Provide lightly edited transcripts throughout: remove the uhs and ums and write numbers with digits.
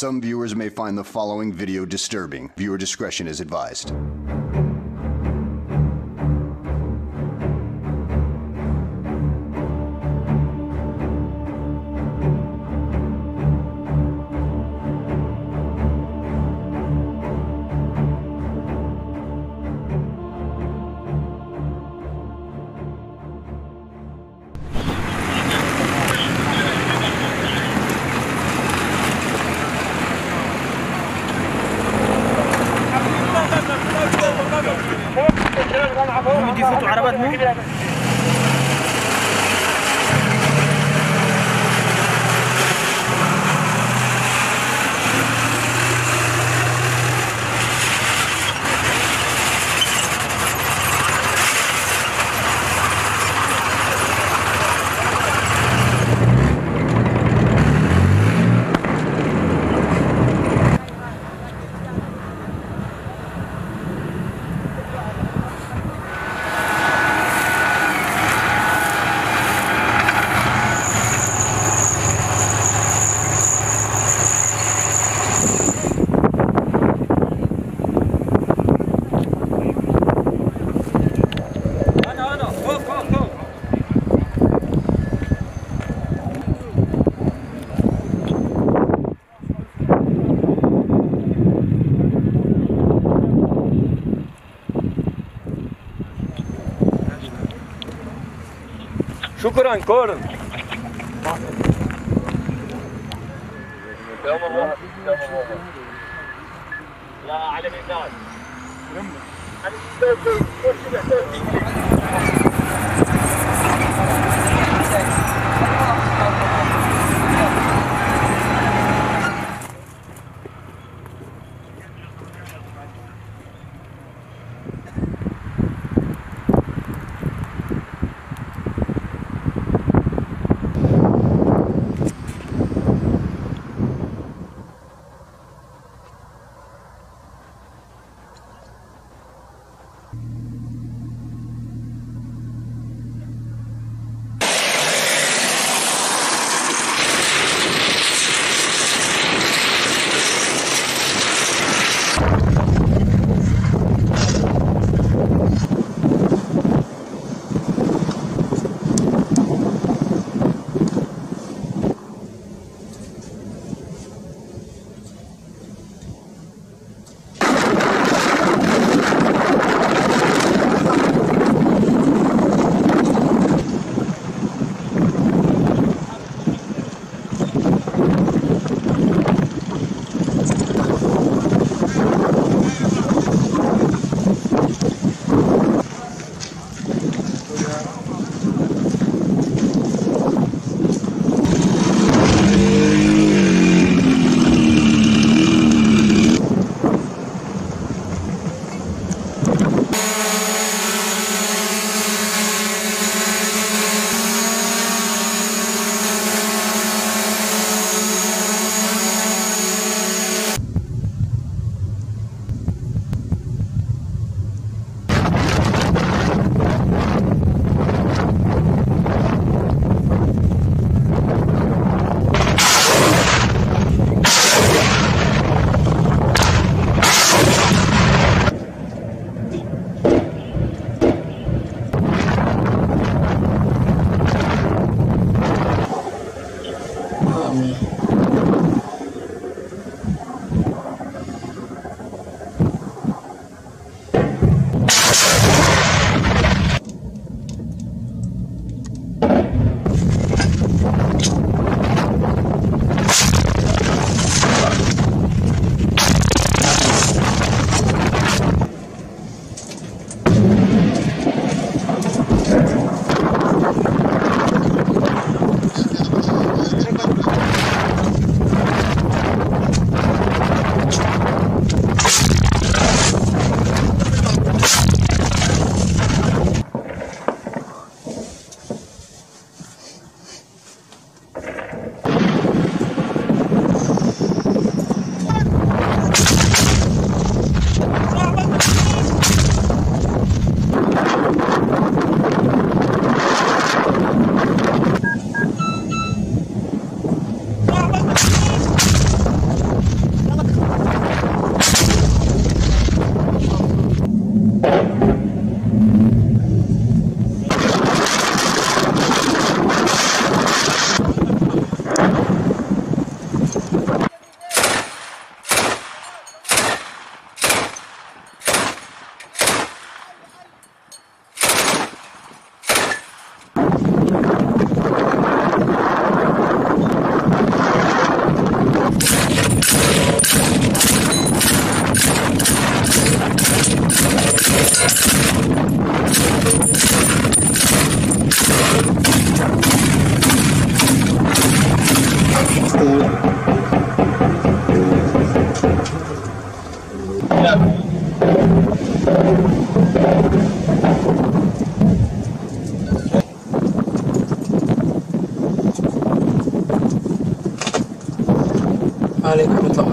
Some viewers may find the following video disturbing. Viewer discretion is advised. شكرا كورن يا علم الناس порядке. عليكم اطلعوا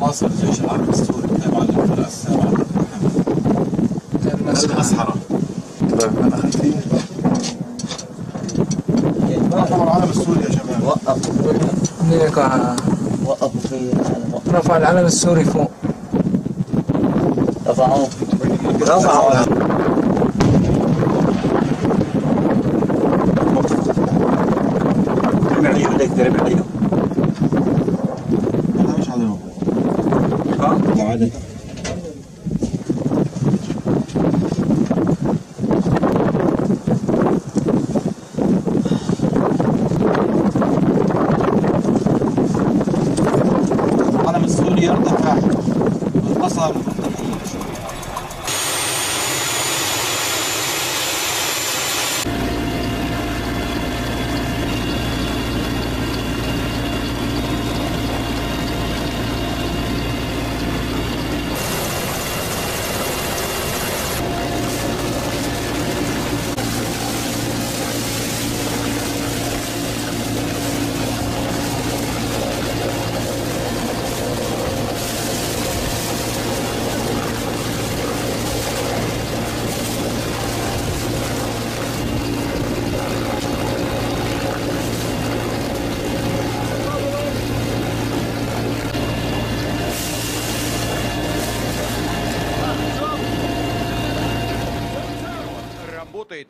عناصر الجيش العربي السوري تابعة للفرس الأسحرة احنا خايفين رفعوا العلم السوري يا شباب. وقفوا فين؟ وقفوا فين؟ رفع العلم السوري فوق. رفعوه رفعوه. رمي عليهم ليك رمي عليهم. لا مش عليهم. ها؟ لا عليهم.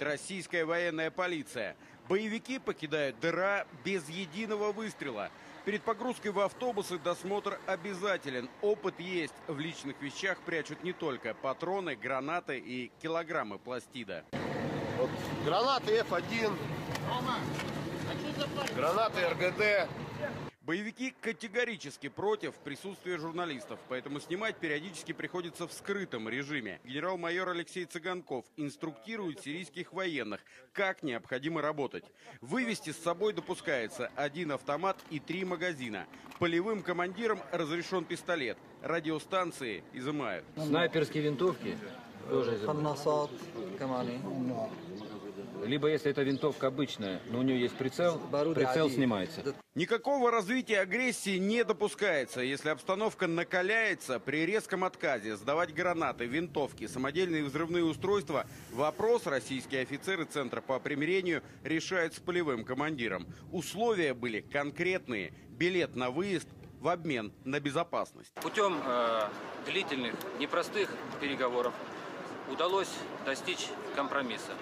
Российская военная полиция. Боевики покидают Daraa без единого выстрела. Перед погрузкой в автобусы досмотр обязателен. Опыт есть. В личных вещах прячут не только патроны, гранаты и килограммы пластида. Вот, гранаты F1, гранаты РГД. Боевики категорически против присутствия журналистов, поэтому снимать периодически приходится в скрытом режиме. Генерал-майор Алексей Цыганков инструктирует сирийских военных, как необходимо работать. Вывести с собой допускается один автомат и 3 магазина. Полевым командирам разрешен пистолет. Радиостанции изымают. Снайперские винтовки тоже изымают. Либо если это винтовка обычная, но у нее есть прицел, прицел снимается. Никакого развития агрессии не допускается. Если обстановка накаляется, при резком отказе сдавать гранаты, винтовки, самодельные взрывные устройства, вопрос российские офицеры Центра по примирению решают с полевым командиром. Условия были конкретные. Билет на выезд в обмен на безопасность. Путем длительных, непростых переговоров удалось достичь компромисса.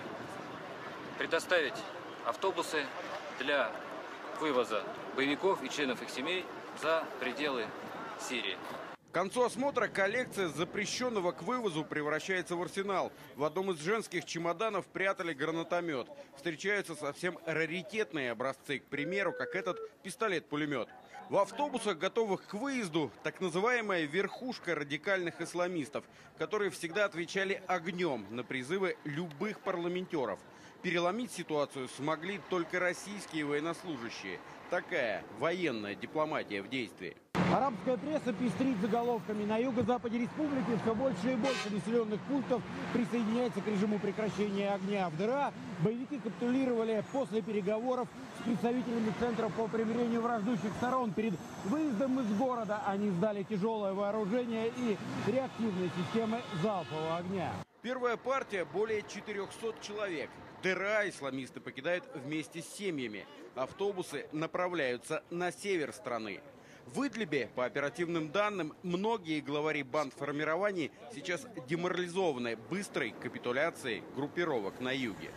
Предоставить автобусы для вывоза боевиков и членов их семей за пределы Сирии. К концу осмотра коллекция запрещенного к вывозу превращается в арсенал. В одном из женских чемоданов прятали гранатомет. Встречаются совсем раритетные образцы, к примеру, как этот пистолет-пулемет. В автобусах, готовых к выезду, так называемая верхушка радикальных исламистов, которые всегда отвечали огнем на призывы любых парламентеров. Переломить ситуацию смогли только российские военнослужащие. Такая военная дипломатия в действии. Арабская пресса пестрит заголовками. На юго-западе республики все больше и больше населенных пунктов присоединяется к режиму прекращения огня. В Daraa боевики капитулировали после переговоров с представителями Центра по примирению враждующих сторон. Перед выездом из города они сдали тяжелое вооружение и реактивные системы залпового огня. Первая партия более 400 человек. Daraa исламисты покидают вместе с семьями. Автобусы направляются на север страны. В Идлибе, по оперативным данным, многие главари бандформирований сейчас деморализованы быстрой капитуляцией группировок на юге.